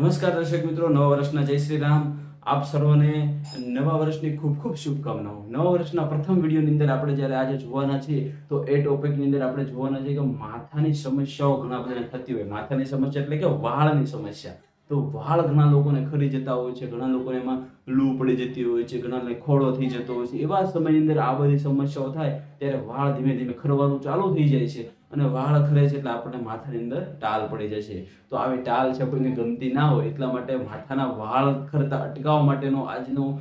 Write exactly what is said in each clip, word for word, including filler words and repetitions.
नमस्कार दर्शक मित्रों, नवा वर्षना जय श्री राम। आप सर्वने नवा वर्षनी खूब खूब शुभकामनाओं। नवा वर्षना प्रथम वीडियो ની અંદર આપણે જ્યારે આજે જોવાના છે તો એ ટોપિક ની અંદર આપણે જોવાના છે કે માથાની સમસ્યાઓ ઘણા બધાને થતી હોય। માથાની સમસ્યા એટલે કે વાળની સમસ્યા। તો વાળ ઘણા લોકોને ખરી જતા હોય છે, ઘણા લોકોને એમાં લૂ પડી જતી હોય છે, ઘણાને ખોડો થઈ જતો હોય છે। એવા સમયની અંદર આ બધી સમસ્યાઓ થાય ત્યારે વાળ ધીમે ધીમે ખરવાનું ચાલુ થઈ જાય છે અને વાળ ખરે છે એટલે આપણે માથાની અંદર ટાલ પડી જાય છે। તો આવી ટાલ છે કોઈને ગમતી ના હોય એટલા માટે માથાના વાળ ખરતા અટકાવવા માટેનો આજનો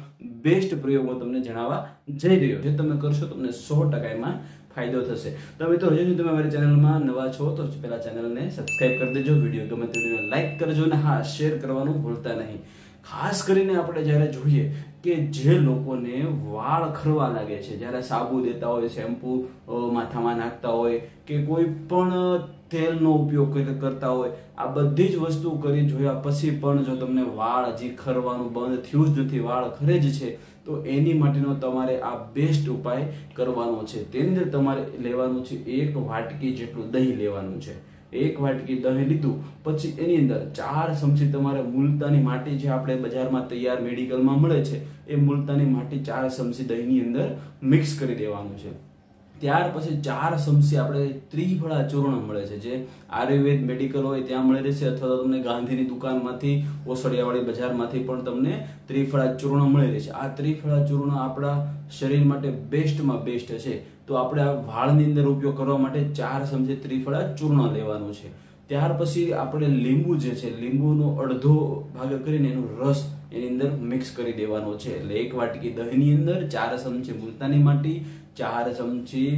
બેસ્ટ પ્રયોગ હું તમને જણાવવા જઈ રહ્યો છું। જે તમે કરશો તમને સો ટકા એમાં ફાયદો થશે। તો મિત્રો, હજુ તમે મારી ચેનલમાં નવા છો તો પહેલા ચેનલને સબસ્ક્રાઈબ કરી દેજો, વિડીયો ગમે તો વિડીયોને લાઈક કરજો અને હા, શેર કરવાનું ભૂલતા નહીં। ખાસ કરીને આપણે જ્યારે જોઈએ કે જે લોકોને વાળ ખરવા લાગે છે, જ્યારે સાબુ દેતા હોય, શેમ્પૂ માથામાં નાખતા હોય કે કોઈ પણ તેલનો ઉપયોગ કરતા હોય, આ બધી જ વસ્તુ કરી જોયા પછી પણ જો તમને વાળ હજી ખરવાનું બંધ થયું જ નથી, વાળ ખરે જ છે, તો એની માટેનો તમારે આ બેસ્ટ ઉપાય કરવાનો છે। તેની અંદર તમારે લેવાનું છે એક વાટકી જેટલું દહીં લેવાનું છે। एक वाटकी दही लीधु पछी एनी अंदर चार चमची तमारे मुलतानी माटी जे आपणे बजारमां तैयार मेडिकलमां मळे छे ए मुलतानी माटी चार चमची दहीनी अंदर मिक्स करी देवानुं छे। त्यार पछी चार चमची आपणे त्रिफळा चूर्ण मळे छे जे आयुर्वेद मेडिकल होय त्यां मळी रहेशे अथवा तमने गांधीनी दुकानमांथी ओसडियावाड़ी बजारमांथी पण तमने त्रिफळा चूर्ण मळी रहेशे। आ त्रिफळा चूर्ण आपणा शरीर माटे बेस्टमां बेस्ट छे। तो आपणे आ वाळनी अंदर उपयोग करवा माटे चार चमची त्रिफळा चूर्ण लेवानुं छे। त्यार पछी आपणे લીંબુ जे छे લીંબુનો અડધો ભાગ કરીને એનો રસ એની અંદર મિક્સ કરી દેવાનો છે। એટલે એક વાટકી દહીંની અંદર ચાર ચમચી મુલતાની માટી, ચાર ચમચી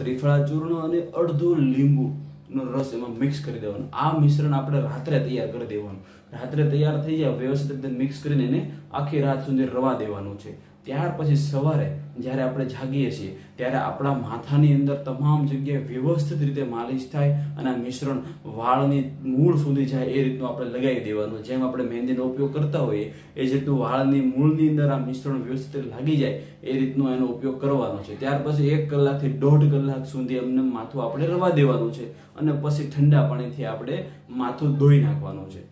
ત્રિફળા ચૂર્ણ અને અડધો લીંબુ નો રસ એમાં મિક્સ કરી દેવાનો। આ મિશ્રણ આપણે રાત્રે તૈયાર કરી દેવાનું। રાત્રે તૈયાર થઈ જાય વ્યવસ્થિત રીતે મિક્સ કરીને એને આખી રાત સુધી રવા દેવાનું છે। ત્યાર પછી સવારે જ્યારે આપણે જાગીએ છીએ ત્યારે આપણા માથાની અંદર તમામ જગ્યાએ વ્યવસ્થિત રીતે માલિશ થાય અને મિશ્રણ વાળની મૂળ સુધી જાય એ રીતનું આપણે લગાવી દેવાનું। જેમ આપણે મહેંદીનો ઉપયોગ કરતા હોઈએ એ જેટલું વાળની મૂળની અંદર આ મિશ્રણ વ્યવસ્થિત લાગી જાય એ રીતનો એનો ઉપયોગ કરવાનો છે। ત્યાર પછી એક કલાકથી દોઢ કલાક સુધી એમને માથું આપણે રવા દેવાનું છે અને પછી ઠંડા પાણીથી આપણે માથું ધોઈ નાખવાનું છે।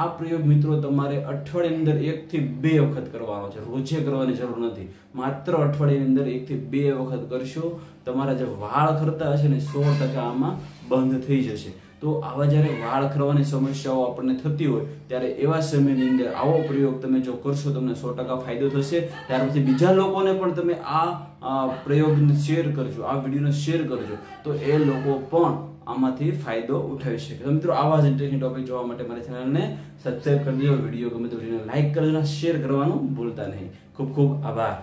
આ પ્રયોગ મિત્રો તમારે અઠવાડિયાની અંદર એક થી બે વખત કરવાનો છે, રોજે કરવાની જરૂર નથી। માત્ર અઠવાડિયાની અંદર એક થી બે વખત કરશો તમારા જે વાળ ખરતા હશે ને સો ટકા આમાં બંધ થઈ જશે। તો આવા જ્યારે વાળ ખરવાની સમસ્યાઓ આપણને થતી હોય ત્યારે એવા સમયની અંદર આવો પ્રયોગ તમે જો કરશો તમને સો ટકા ફાયદો થશે। ત્યાર પછી બીજા લોકોને પણ તમે આ પ્રયોગને શેર કરજો, આ વિડીયોને શેર કરજો તો એ લોકો પણ આમાંથી ફાયદો ઉઠાવી શકે। તો મિત્રો, આવા જ ઇન્ટરેસ્ટિંગ ટોપિક જોવા માટે મારી ચેનલને સબસ્ક્રાઇબ કરી દેજો, વિડીયો ગમે તો વિડીયોને લાઈક કરજો અને શેર કરવાનું ભૂલતા નહીં। ખૂબ ખૂબ આભાર।